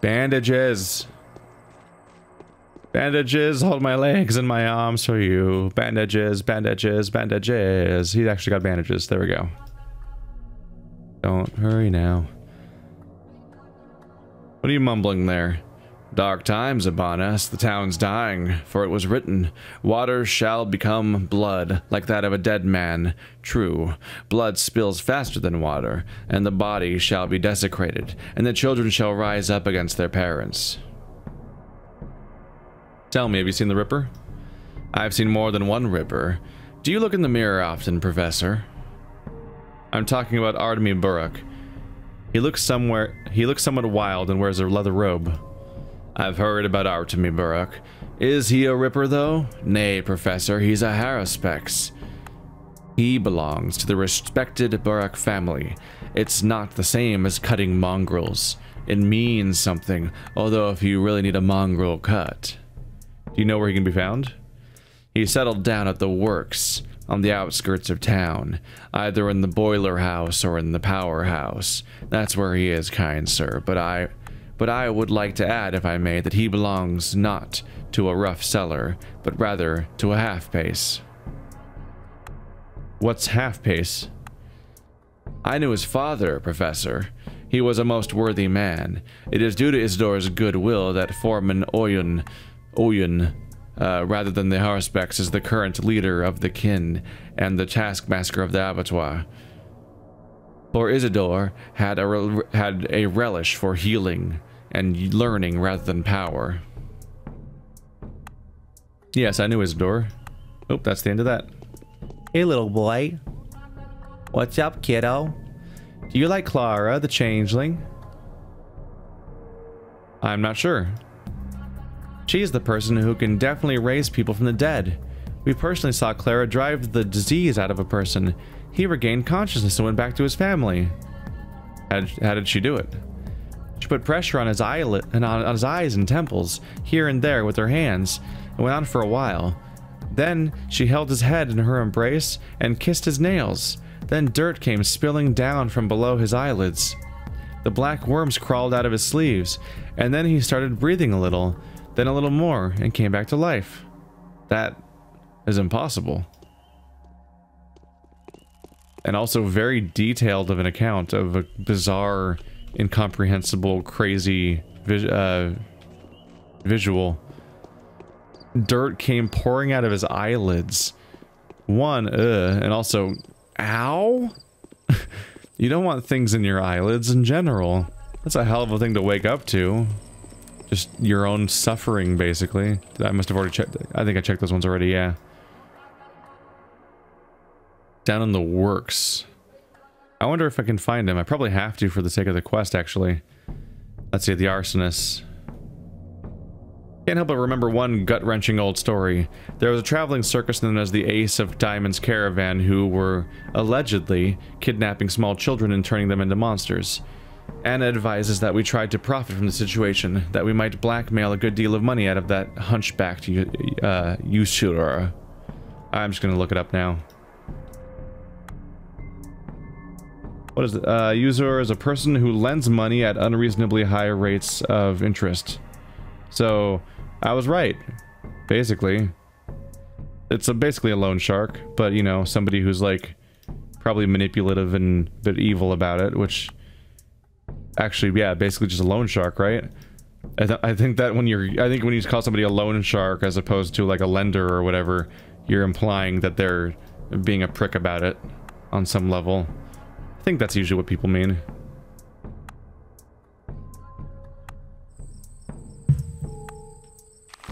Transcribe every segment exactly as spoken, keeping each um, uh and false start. Bandages. Bandages hold my legs and my arms for you. Bandages, bandages, bandages. He's actually got bandages. There we go. Don't hurry now. What are you mumbling there? Dark times upon us, the town's dying, for it was written, water shall become blood, like that of a dead man. True, blood spills faster than water, and the body shall be desecrated, and the children shall rise up against their parents. Tell me, have you seen the Ripper? I've seen more than one Ripper. Do you look in the mirror often, Professor? I'm talking about Artemy Burakh. He looks somewhere, he looks somewhat wild and wears a leather robe. I've heard about Artemy Burakh. Is he a Ripper, though? Nay, Professor, he's a Haruspex. He belongs to the respected Burakh family. It's not the same as cutting mongrels. It means something, although if you really need a mongrel cut. Do you know where he can be found? He settled down at the works, on the outskirts of town, either in the boiler house or in the power house. That's where he is, kind sir, but I... But I would like to add, if I may, that he belongs not to a rough cellar, but rather to a half-pace. What's half-pace? I knew his father, Professor. He was a most worthy man. It is due to Isidore's goodwill that Foreman Oyun, Oyun uh, rather than the Haruspex, is the current leader of the kin and the taskmaster of the abattoir. For Isidore had a, had a relish for healing and learning rather than power. Yes, I knew Isidore. Oh, that's the end of that. Hey, little boy. What's up, kiddo? Do you like Clara, the changeling? I'm not sure. She's the person who can definitely raise people from the dead. We personally saw Clara drive the disease out of a person. He regained consciousness and went back to his family. How did, how did she do it? She put pressure on his eyelid and on, on his eyes and temples, here and there with her hands, and went on for a while. Then she held his head in her embrace and kissed his nails. Then dirt came spilling down from below his eyelids. The black worms crawled out of his sleeves, and then he started breathing a little, then a little more, and came back to life. That is impossible. And also very detailed of an account of a bizarre, incomprehensible, crazy vis uh, visual. Dirt came pouring out of his eyelids. One, uh, and also, ow? You don't want things in your eyelids in general. That's a hell of a thing to wake up to. Just your own suffering, basically. I must have already checked. I think I checked those ones already, yeah. Down in the works. I wonder if I can find him. I probably have to for the sake of the quest, actually. Let's see, the arsonist. Can't help but remember one gut-wrenching old story. There was a traveling circus known as the Ace of Diamonds Caravan who were allegedly kidnapping small children and turning them into monsters. Anna advises that we tried to profit from the situation, that we might blackmail a good deal of money out of that hunchbacked uh, usurer. I'm just gonna look it up now. What is it? Uh, usurer is a person who lends money at unreasonably high rates of interest. So, I was right. Basically. It's a, basically a loan shark, but you know, somebody who's like, probably manipulative and a bit evil about it, which... Actually, yeah, basically just a loan shark, right? I, th I think that when you're, I think when you call somebody a loan shark as opposed to like a lender or whatever, you're implying that they're being a prick about it on some level. I think that's usually what people mean.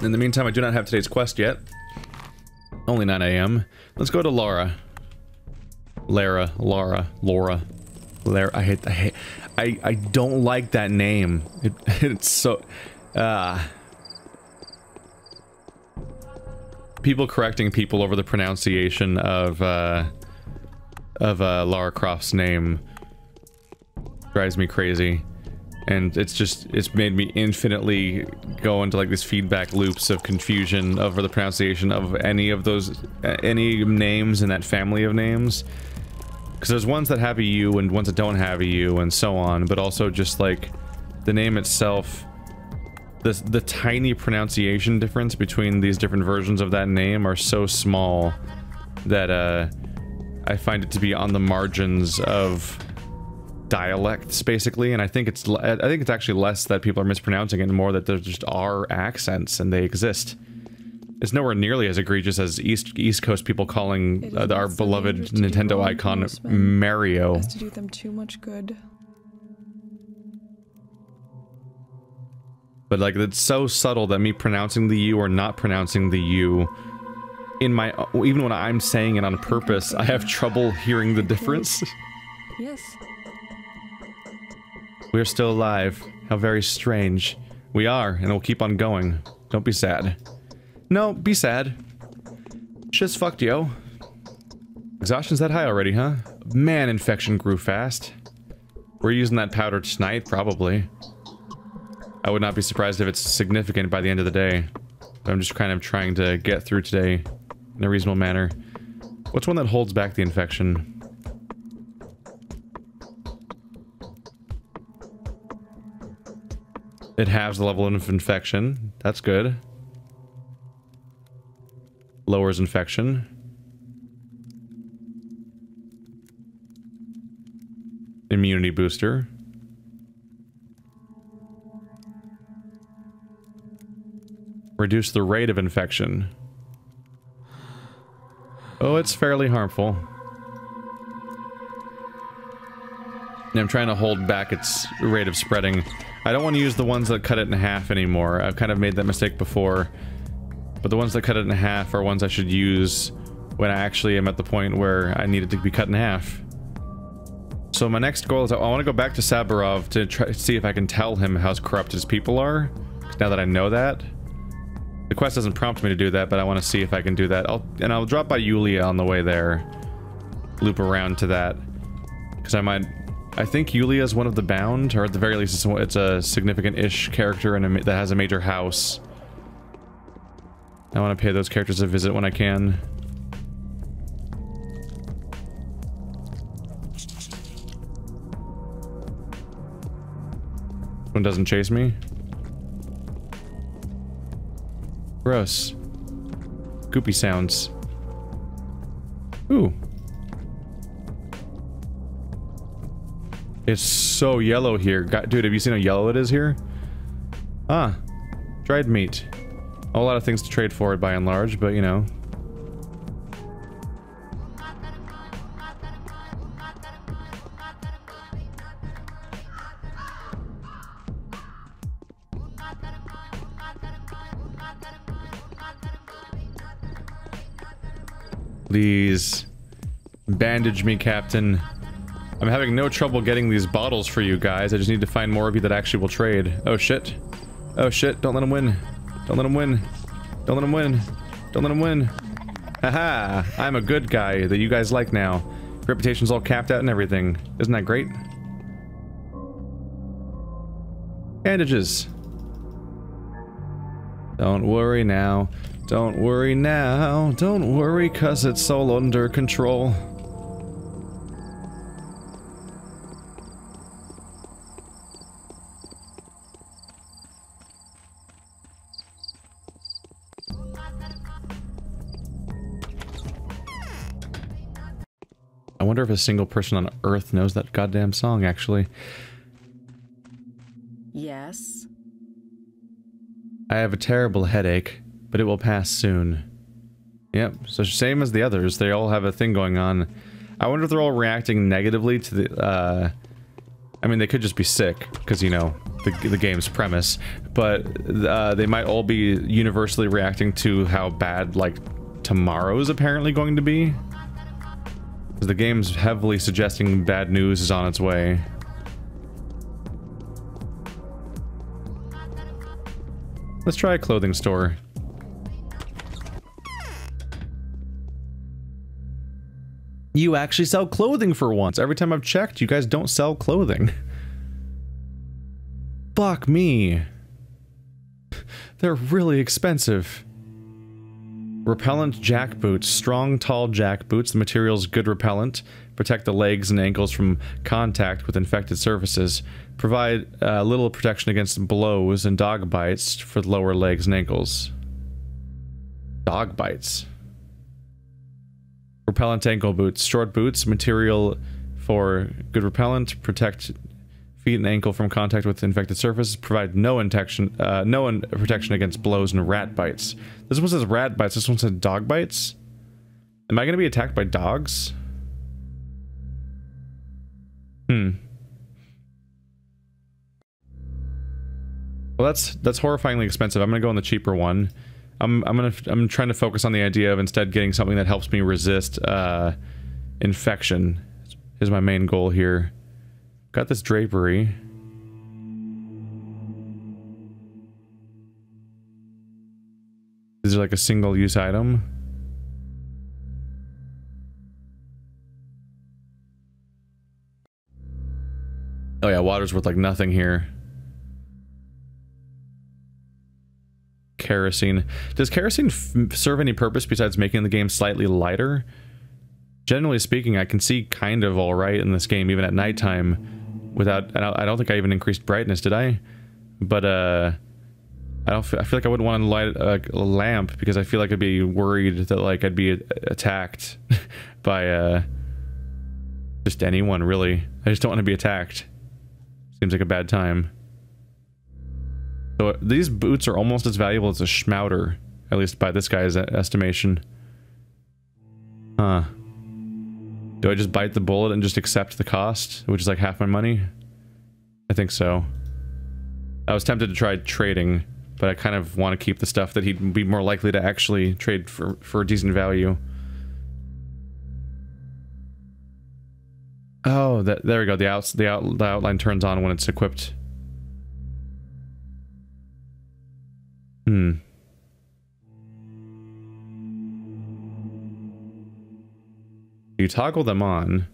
In the meantime, I do not have today's quest yet. Only nine A M Let's go to Laura. Lara, Laura, Laura, Lara. I hate. I hate. I. I don't like that name. It, it's so. Ah. Uh, people correcting people over the pronunciation of. Uh, of uh, Lara Croft's name drives me crazy, and it's just it's made me infinitely go into like these feedback loops of confusion over the pronunciation of any of those any names in that family of names, because there's ones that have a U and ones that don't have a U and so on, but also just like the name itself this, the tiny pronunciation difference between these different versions of that name are so small that uh, I find it to be on the margins of dialects, basically. And I think it's I think it's actually less that people are mispronouncing it and more that there just are accents and they exist. It's nowhere nearly as egregious as East East Coast people calling uh, our beloved Nintendo icon Mario. Has to do them too much good. But like, it's so subtle that me pronouncing the U or not pronouncing the U in my, even when I'm saying it on purpose, I have trouble hearing the difference. Yes. We're still alive. How very strange. We are, and we'll keep on going. Don't be sad. No, be sad. Just fucked, yo. Exhaustion's that high already, huh? Man, infection grew fast. We're using that powder tonight, probably. I would not be surprised if it's significant by the end of the day. But I'm just kind of trying to get through today in a reasonable manner. What's one that holds back the infection? It halves the level of infection. That's good. Lowers infection. Immunity booster. Reduce the rate of infection. Oh, it's fairly harmful. And I'm trying to hold back its rate of spreading. I don't want to use the ones that cut it in half anymore. I've kind of made that mistake before. But the ones that cut it in half are ones I should use when I actually am at the point where I need it to be cut in half. So my next goal is I want to go back to Saburov to try to see if I can tell him how corrupt his people are. Now that I know that. The quest doesn't prompt me to do that, but I want to see if I can do that. I'll, and I'll drop by Yulia on the way there. Loop around to that. Because I might... I think Yulia is one of the bound, or at the very least it's a significant-ish character and that has a major house. I want to pay those characters a visit when I can. One doesn't chase me. Gross. Goopy sounds. Ooh. It's so yellow here. God, dude, have you seen how yellow it is here? Ah. Dried meat. A lot of things to trade for it by and large, but you know. Please bandage me, Captain. I'm having no trouble getting these bottles for you guys. I just need to find more of you that actually will trade. Oh shit. Oh shit, don't let him win. Don't let him win. Don't let him win. Don't let him win. Haha! I'm a good guy that you guys like now. Reputation's all capped out and everything. Isn't that great? Bandages. Don't worry now. Don't worry now. Don't worry, cause it's all under control. I wonder if a single person on Earth knows that goddamn song, actually. Yes. I have a terrible headache, but it will pass soon. Yep, so same as the others, they all have a thing going on. I wonder if they're all reacting negatively to the, uh... I mean, they could just be sick, because, you know, the, the game's premise. But, uh, they might all be universally reacting to how bad, like, tomorrow's apparently going to be. The game's heavily suggesting bad news is on its way. Let's try a clothing store. You actually sell clothing for once. Every time I've checked, you guys don't sell clothing. Fuck me. They're really expensive. Repellent jack boots. Strong, tall jack boots. The material's good repellent. Protect the legs and ankles from contact with infected surfaces. Provide a uh, little protection against blows and dog bites for the lower legs and ankles. Dog bites. Repellent ankle boots. Short boots. Material for good repellent. Protect feet and ankle from contact with infected surfaces. Provide no protection, uh, no protection against blows and rat bites. This one says rat bites. This one says dog bites. Am I going to be attacked by dogs? Hmm. Well, that's that's horrifyingly expensive. I'm going to go on the cheaper one. I'm I'm going to I'm trying to focus on the idea of instead getting something that helps me resist uh, infection. Is my main goal here. Got this drapery. Is it like a single use item? Oh yeah, water's worth like nothing here. Kerosene. Does kerosene f serve any purpose besides making the game slightly lighter? Generally speaking, I can see kind of all right in this game even at nighttime. Without, I don't think I even increased brightness, did I? But uh, I don't. Feel, I feel like I wouldn't want to light a, a lamp because I feel like I'd be worried that like I'd be attacked by uh, just anyone. Really, I just don't want to be attacked. Seems like a bad time. So uh, these boots are almost as valuable as a schmouter, at least by this guy's estimation. Huh. Do I just bite the bullet and just accept the cost, which is like half my money? I think so. I was tempted to try trading, but I kind of want to keep the stuff that he'd be more likely to actually trade for, for a decent value. Oh, that, there we go. The, outs, the, out, the outline turns on when it's equipped. Hmm. You toggle them on.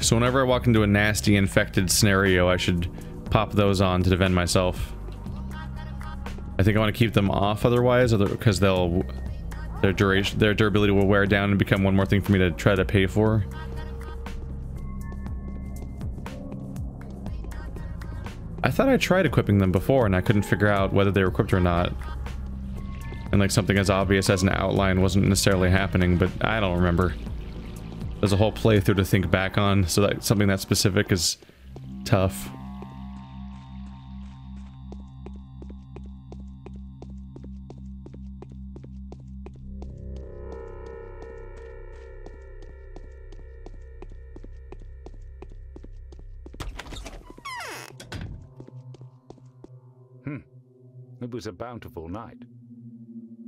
So whenever I walk into a nasty infected scenario, I should pop those on to defend myself. I think I want to keep them off otherwise, because they'll their duration their durability will wear down and become one more thing for me to try to pay for. I thought I tried equipping them before and I couldn't figure out whether they were equipped or not. And like something as obvious as an outline wasn't necessarily happening, but I don't remember. There's a whole playthrough to think back on, so that something that specific is tough. Hmm. It was a bountiful night.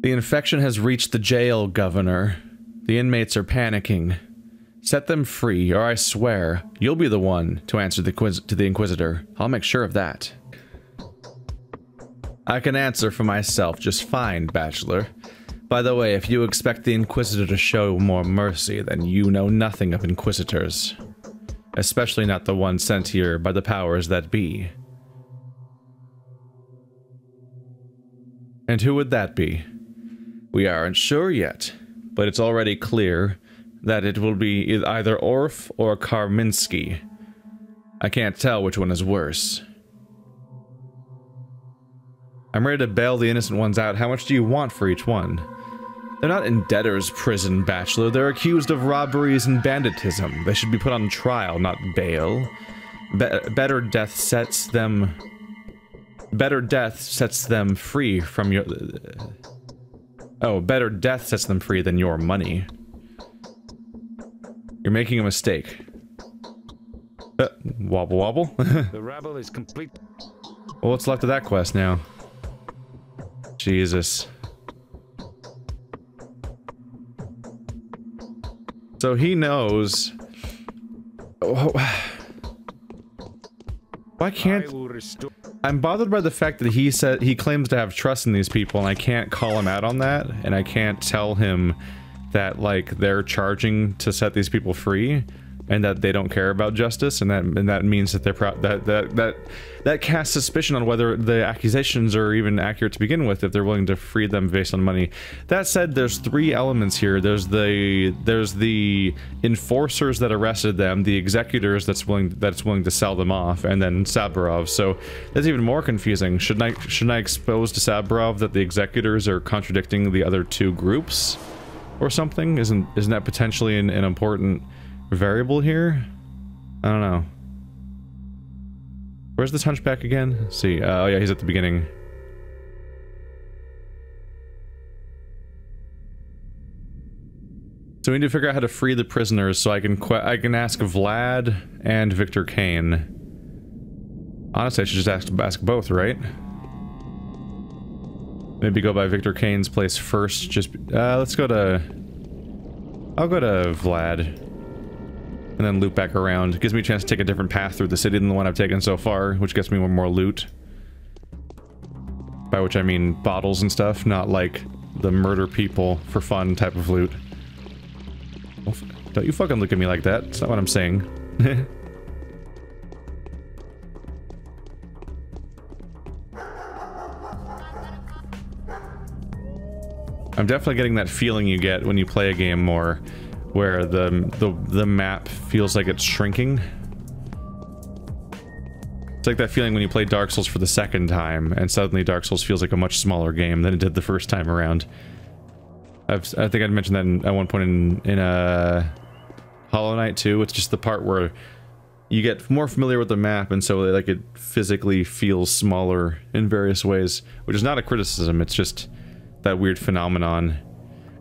The infection has reached the jail, Governor. The inmates are panicking. Set them free, or I swear, you'll be the one to answer the quiz to the Inquisitor. I'll make sure of that. I can answer for myself just fine, Bachelor. By the way, if you expect the Inquisitor to show more mercy, then you know nothing of Inquisitors. Especially not the one sent here by the powers that be. And who would that be? We aren't sure yet, but it's already clear that it will be either Orf or Karminsky. I can't tell which one is worse. I'm ready to bail the innocent ones out. How much do you want for each one? They're not in debtor's prison, Bachelor. They're accused of robberies and banditism. They should be put on trial, not bail. Be better death sets them... Better death sets them free from your... Oh, better death sets them free than your money. You're making a mistake. Uh, wobble wobble. The rabble is complete. Well, what's left of that quest now? Jesus. So he knows... Oh, why can't... I'm bothered by the fact that he said he claims to have trust in these people, and I can't call him out on that, and I can't tell him that like they're charging to set these people free. and that they don't care about justice, and that and that means that they're pro that that that that casts suspicion on whether the accusations are even accurate to begin with, if they're willing to free them based on money. That said, there's three elements here. There's the there's the enforcers that arrested them, the executors that's willing that's willing to sell them off, and then Saburov. So that's even more confusing. Shouldn't I shouldn't I expose to Saburov that the executors are contradicting the other two groups, or something? Isn't isn't that potentially an, an important variable here? I don't know. Where's this hunchback again? Let's see. Uh, oh yeah, he's at the beginning. So we need to figure out how to free the prisoners. So I can que I can ask Vlad and Victor Kain. Honestly, I should just ask ask both, right? Maybe go by Victor Kain's place first. Just uh, let's go to. I'll go to Vlad. And then loop back around. It gives me a chance to take a different path through the city than the one I've taken so far, which gets me more loot. By which I mean bottles and stuff, not like the murder people for fun type of loot. Don't you fucking look at me like that. That's not what I'm saying. I'm definitely getting that feeling you get when you play a game more, where the, the the map feels like it's shrinking. It's like that feeling when you play Dark Souls for the second time, and suddenly Dark Souls feels like a much smaller game than it did the first time around. I've, I think I'd mentioned that in, at one point in, in uh, Hollow Knight two. It's just the part where you get more familiar with the map, and so like it physically feels smaller in various ways, which is not a criticism, it's just that weird phenomenon.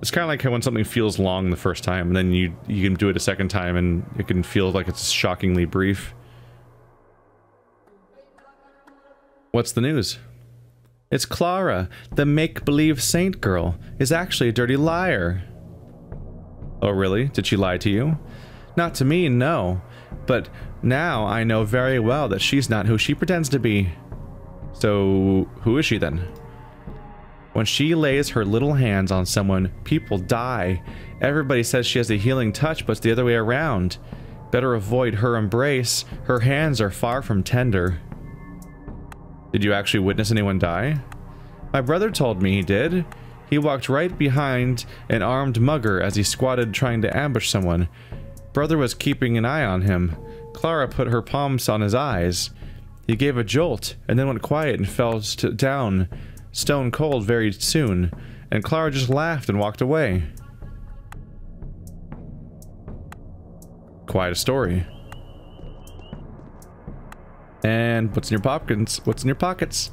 It's kind of like when something feels long the first time, and then you you can do it a second time, and it can feel like it's shockingly brief. What's the news? It's Clara, the make-believe saint girl, is actually a dirty liar. Oh really? Did she lie to you? Not to me, no. But now I know very well that she's not who she pretends to be. So who is she then? When she lays her little hands on someone, people die. Everybody says she has a healing touch, but it's the other way around. Better avoid her embrace. Her hands are far from tender. Did you actually witness anyone die? My brother told me he did. He walked right behind an armed mugger as he squatted trying to ambush someone. Brother was keeping an eye on him. Clara put her palms on his eyes. He gave a jolt and then went quiet and fell down. Stone cold very soon, and Clara just laughed and walked away. Quite a story. And what's in your pockets? What's in your pockets?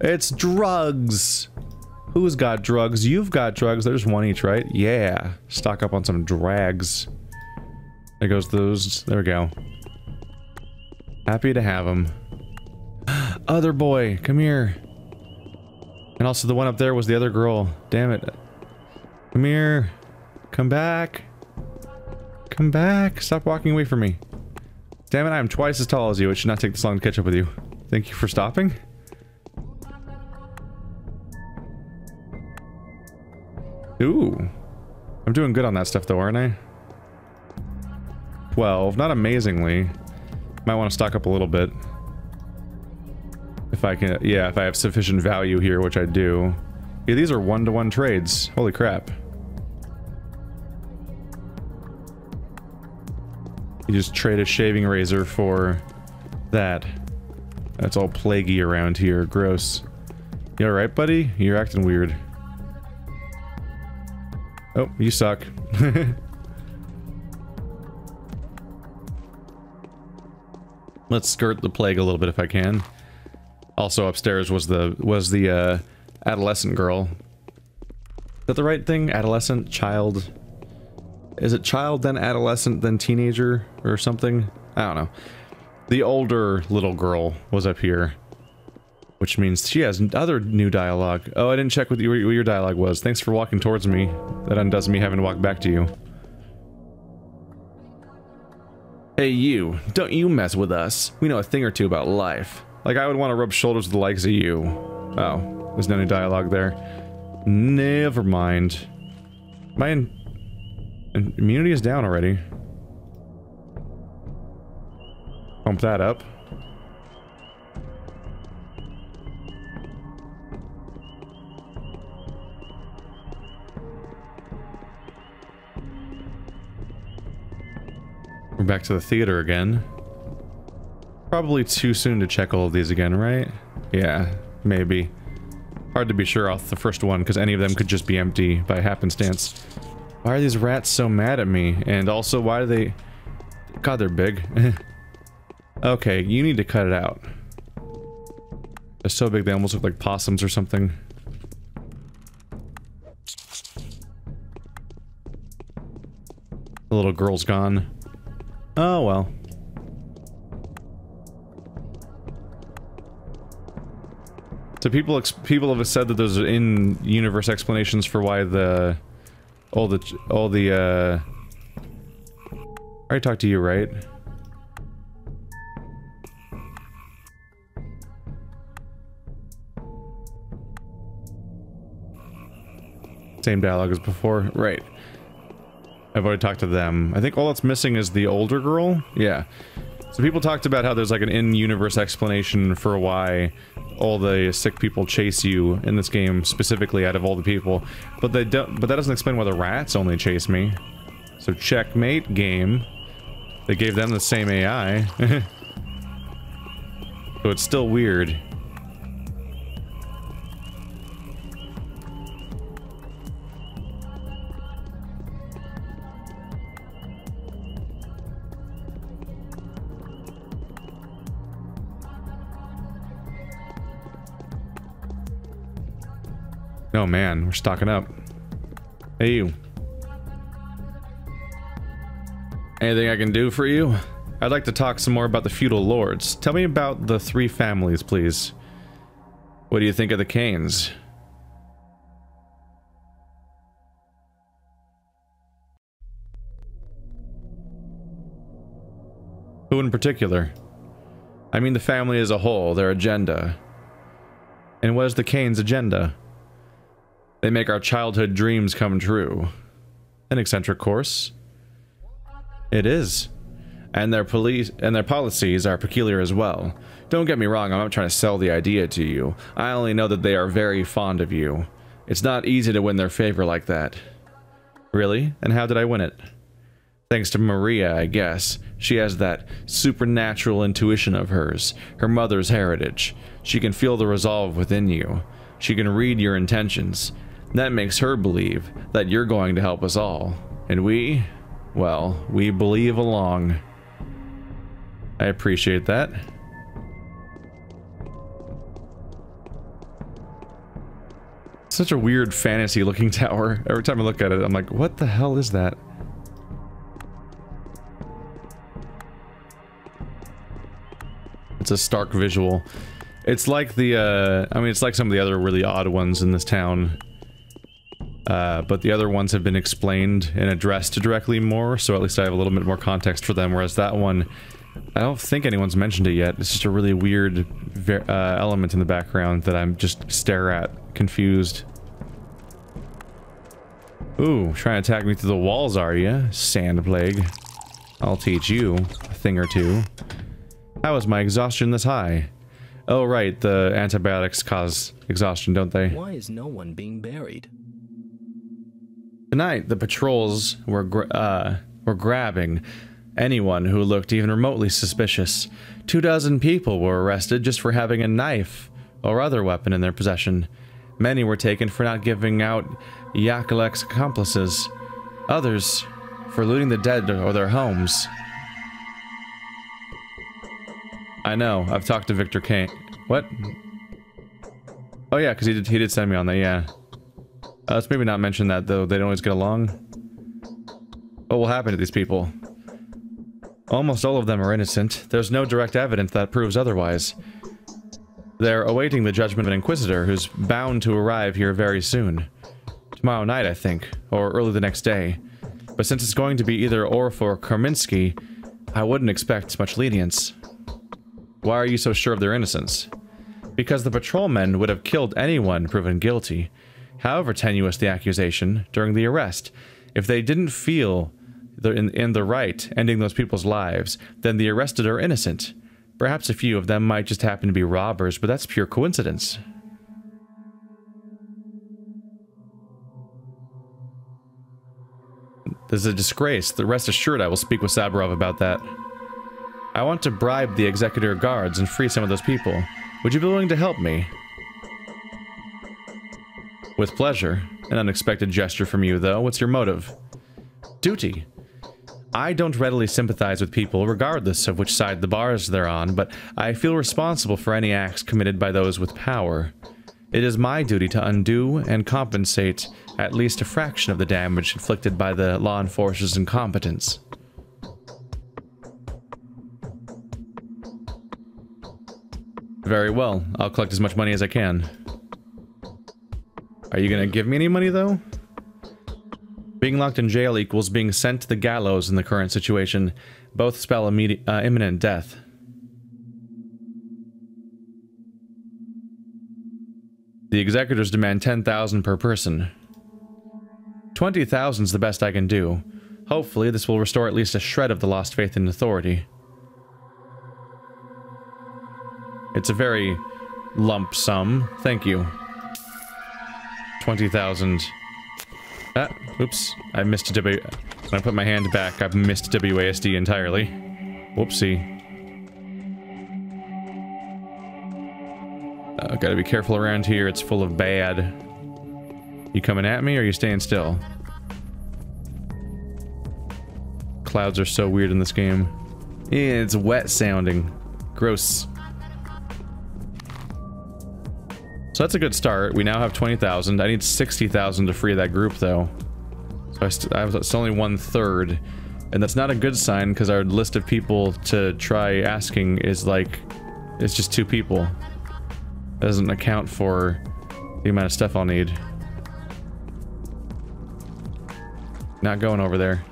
It's drugs! Who's got drugs? You've got drugs. There's one each, right? Yeah. Stock up on some drags. There goes those. There we go. Happy to have them. Other boy, come here. And also the one up there was the other girl. Damn it. Come here. Come back. Come back. Stop walking away from me. Damn it, I am twice as tall as you. It should not take this long to catch up with you. Thank you for stopping. Ooh. I'm doing good on that stuff though, aren't I? twelve. Not amazingly. Might want to stock up a little bit. If I can, yeah, if I have sufficient value here, which I do. Yeah, these are one-to-one trades. Holy crap. You just trade a shaving razor for that. That's all plaguey around here. Gross. You alright, buddy? You're acting weird. Oh, you suck. Let's skirt the plague a little bit if I can. Also upstairs was the was the uh, adolescent girl. Is that the right thing? Adolescent, child. Is it child then adolescent then teenager or something? I don't know. The older little girl was up here, which means she has other new dialogue. Oh, I didn't check what, you, what your dialogue was. Thanks for walking towards me. That undoes me having to walk back to you. Hey you! Don't you mess with us. We know a thing or two about life. Like, I would want to rub shoulders with the likes of you. Oh, there's no new dialogue there. Never mind. My in- immunity is down already. Pump that up. We're back to the theater again. Probably too soon to check all of these again, right? Yeah, maybe. Hard to be sure off the first one, because any of them could just be empty by happenstance. Why are these rats so mad at me? And also, why do they... God, they're big. Okay, you need to cut it out. They're so big they almost look like possums or something. The little girl's gone. Oh, well. So people ex people have said that those are in-universe explanations for why the... All the... All the, uh... I already talked to you, right? Same dialogue as before. Right. I've already talked to them. I think all that's missing is the older girl? Yeah. So people talked about how there's like an in-universe explanation for why all the sick people chase you in this game, specifically out of all the people. But they don't, but that doesn't explain why the rats only chase me. So checkmate, game. They gave them the same A I. So it's still weird. Oh man, we're stocking up. Hey you. Anything I can do for you? I'd like to talk some more about the feudal lords. Tell me about the three families, please. What do you think of the Kains? Who in particular? I mean the family as a whole, their agenda. And what is the Kains' agenda? They make our childhood dreams come true. An eccentric course. It is. And their police and their policies are peculiar as well. Don't get me wrong, I'm not trying to sell the idea to you. I only know that they are very fond of you. It's not easy to win their favor like that. Really? And how did I win it? Thanks to Maria, I guess. She has that supernatural intuition of hers, her mother's heritage. She can feel the resolve within you. She can read your intentions. That makes her believe that you're going to help us all. And we, well, we believe along. I appreciate that. Such a weird fantasy looking tower. Every time I look at it, I'm like, what the hell is that? It's a stark visual. It's like the, uh, I mean, it's like some of the other really odd ones in this town. Uh, but the other ones have been explained and addressed directly more, so at least I have a little bit more context for them, whereas that one, I don't think anyone's mentioned it yet. It's just a really weird ver uh, element in the background that I'm just stare at, confused. Ooh, trying to attack me through the walls, are you? Sand plague. I'll teach you a thing or two. How is my exhaustion this high? Oh right, the antibiotics cause exhaustion, don't they? Why is no one being buried? Tonight, the patrols were gra uh, were grabbing anyone who looked even remotely suspicious. Two dozen people were arrested just for having a knife or other weapon in their possession. Many were taken for not giving out Yakelek's accomplices. Others for looting the dead or their homes. I know, I've talked to Victor Kain. What? Oh yeah, because he did, he did send me on that, yeah. Uh, let's maybe not mention that, though. They don't always get along. What will happen to these people? Almost all of them are innocent. There's no direct evidence that proves otherwise. They're awaiting the judgment of an Inquisitor, who's bound to arrive here very soon. Tomorrow night, I think, or early the next day. But since it's going to be either Orf or Karminsky, I wouldn't expect much lenience. Why are you so sure of their innocence? Because the patrolmen would have killed anyone proven guilty, however tenuous the accusation, during the arrest, if they didn't feel the, in, in the right, ending those people's lives, then the arrested are innocent. Perhaps a few of them might just happen to be robbers, but that's pure coincidence. This is a disgrace. The rest assured I will speak with Saburov about that. I want to bribe the Executor guards and free some of those people. Would you be willing to help me? With pleasure. An unexpected gesture from you, though. What's your motive? Duty. I don't readily sympathize with people, regardless of which side the bars they're on, but I feel responsible for any acts committed by those with power. It is my duty to undo and compensate at least a fraction of the damage inflicted by the law enforcer's incompetence. Very well. I'll collect as much money as I can. Are you gonna give me any money, though? Being locked in jail equals being sent to the gallows in the current situation. Both spell immediate, uh, imminent death. The executors demand ten thousand per person. twenty thousand's the best I can do. Hopefully this will restore at least a shred of the lost faith in authority. It's a very lump sum. Thank you. twenty thousand. Ah, oops, I missed a W. When I put my hand back, I've missed W A S D entirely. Whoopsie. Uh, gotta be careful around here, it's full of bad. You coming at me or are you staying still? Clouds are so weird in this game. Yeah, it's wet sounding. Gross. So that's a good start. We now have twenty thousand. I need sixty thousand to free that group, though. So I st I was, it's only one third. And that's not a good sign, because our list of people to try asking is like... It's just two people. That doesn't account for the amount of stuff I'll need. Not going over there.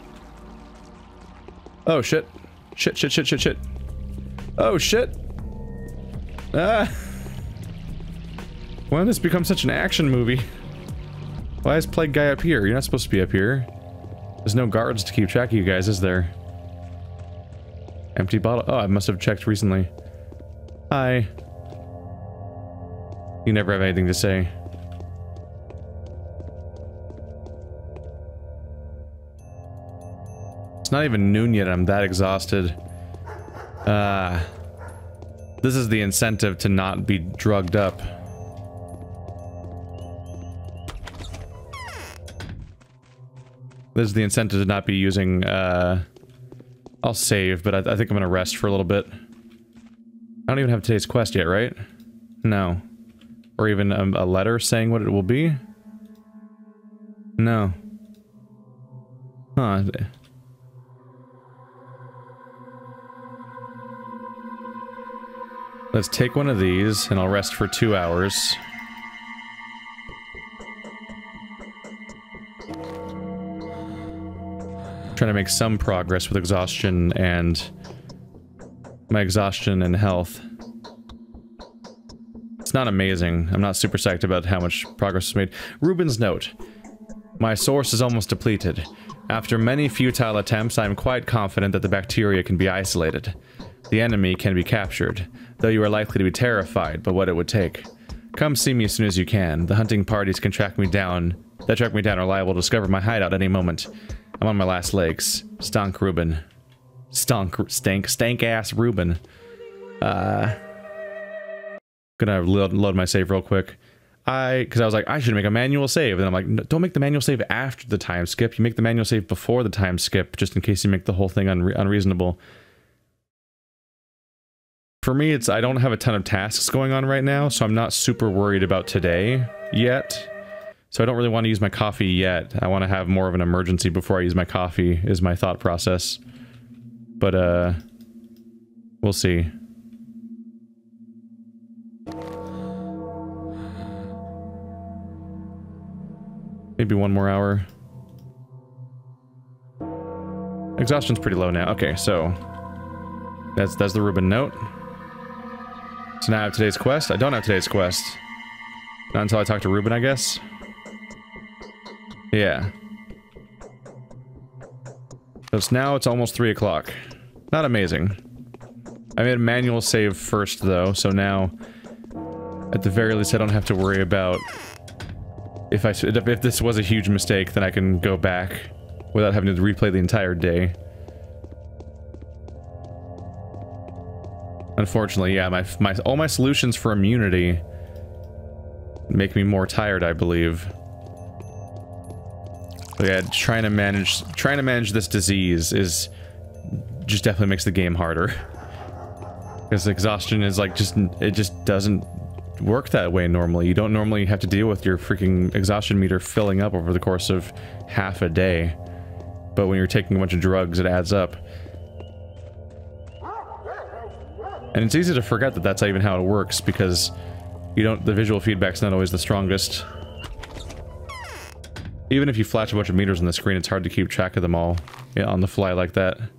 Oh, shit. Shit, shit, shit, shit, shit. Oh, shit! Ah! Why did this become such an action movie? Why is Plague Guy up here? You're not supposed to be up here. There's no guards to keep track of you guys, is there? Empty bottle. Oh, I must have checked recently. Hi. You never have anything to say. It's not even noon yet. I'm that exhausted. Ah. Uh, this is the incentive to not be drugged up. This is the incentive to not be using, uh... I'll save, but I, th I think I'm gonna rest for a little bit. I don't even have today's quest yet, right? No. Or even um, a letter saying what it will be? No. Huh. Let's take one of these, and I'll rest for two hours. Trying to make some progress with exhaustion and my exhaustion and health. It's not amazing. I'm not super psyched about how much progress was made. Rubin's note. My source is almost depleted. After many futile attempts, I am quite confident that the bacteria can be isolated. The enemy can be captured, though you are likely to be terrified by what it would take. Come see me as soon as you can. The hunting parties can track me down. That track me down are liable to discover my hideout any moment. I'm on my last legs. Stank Rubin. Stank, stank, stank ass Rubin. Uh, gonna load, load my save real quick. I, cause I was like, I should make a manual save. And I'm like, no, don't make the manual save after the time skip. You make the manual save before the time skip, just in case you make the whole thing unre unreasonable. For me, it's, I don't have a ton of tasks going on right now, so I'm not super worried about today yet. So I don't really want to use my coffee yet. I want to have more of an emergency before I use my coffee, is my thought process. But, uh... we'll see. Maybe one more hour. Exhaustion's pretty low now. Okay, so... That's, that's the Rubin note. So now I have today's quest. I don't have today's quest. Not until I talk to Rubin, I guess. Yeah. Because now it's almost three o'clock. Not amazing. I made a manual save first, though, so now, at the very least, I don't have to worry about if I if this was a huge mistake, then I can go back without having to replay the entire day. Unfortunately, yeah, my my all my solutions for immunity make me more tired, I believe. But yeah, trying to manage trying to manage this disease is just definitely makes the game harder. Because exhaustion is like just it just doesn't work that way normally. You don't normally have to deal with your freaking exhaustion meter filling up over the course of half a day. But when you're taking a bunch of drugs, it adds up. And it's easy to forget that that's even how it works, because you don't the visual feedback's not always the strongest. Even if you flash a bunch of meters on the screen, it's hard to keep track of them all, yeah, on the fly like that.